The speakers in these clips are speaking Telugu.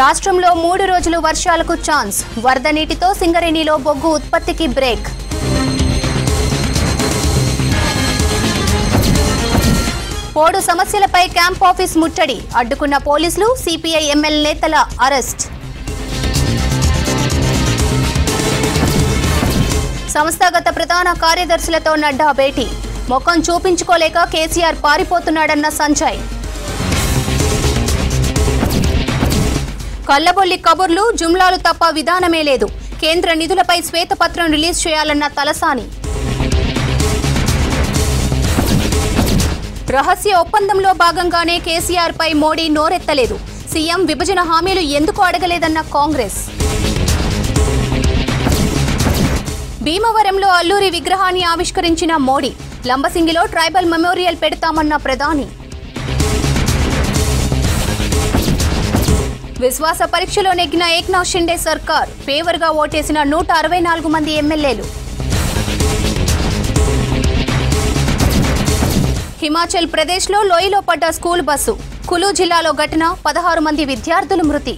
రాష్ట్రంలో 3 రోజులు వర్షాలకు ఛాన్స్. వరద నీటితో సింగరేణిలో బొగ్గు ఉత్పత్తికి బ్రేక్. పోడు సమస్యలపై క్యాంప్ ఆఫీస్ ముట్టడి. అడ్డుకున్న పోలీసులు, సిపిఐ ఎంఎల్ నేతల అరెస్ట్. సంస్థాగత ప్రధాన కార్యదర్శులతో నడ్డా భేటీ. ముఖం చూపించుకోలేక కేసీఆర్ పారిపోతున్నాడన్న సంజయ్. కల్లబొల్లి కబుర్లు, జుమ్లాలు తప్ప విధానమే లేదు. కేంద్ర నిధులపై శ్వేతపత్రం రిలీజ్ చేయాలన్న తలసాని. రహస్య ఒప్పందంలో భాగంగానే కేసీఆర్పై మోడీ నోరెత్తలేదు. సీఎం విభజన హామీలు ఎందుకు అడగలేదన్న కాంగ్రెస్. భీమవరంలో అల్లూరి విగ్రహాన్ని ఆవిష్కరించిన మోడీ. లంబసింగిలో ట్రైబల్ మెమోరియల్ పెడతామన్న ప్రధాని. విశ్వాస పరీక్షలో నెగ్గిన ఏక్నాథ్ షిండే సర్కార్. ఫేవర్గా ఓటేసిన 164 మంది ఎమ్మెల్యేలు. హిమాచల్ ప్రదేశ్లో లోయలో పడ్డ స్కూల్ బస్సు. కులు జిల్లాలో ఘటన. 16 మంది విద్యార్థులు మృతి.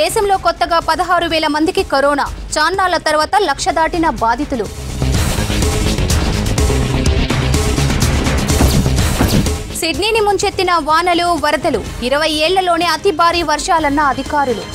దేశంలో కొత్తగా 16,000 మందికి కరోనా. చాన్నాళ్ల తర్వాత 1,00,000 దాటిన బాధితులు. సిడ్నీని ముంచెత్తిన వానలు, వరదలు. 20 ఏళ్లలోనే అతి భారీ వర్షాలన్న అధికారులు.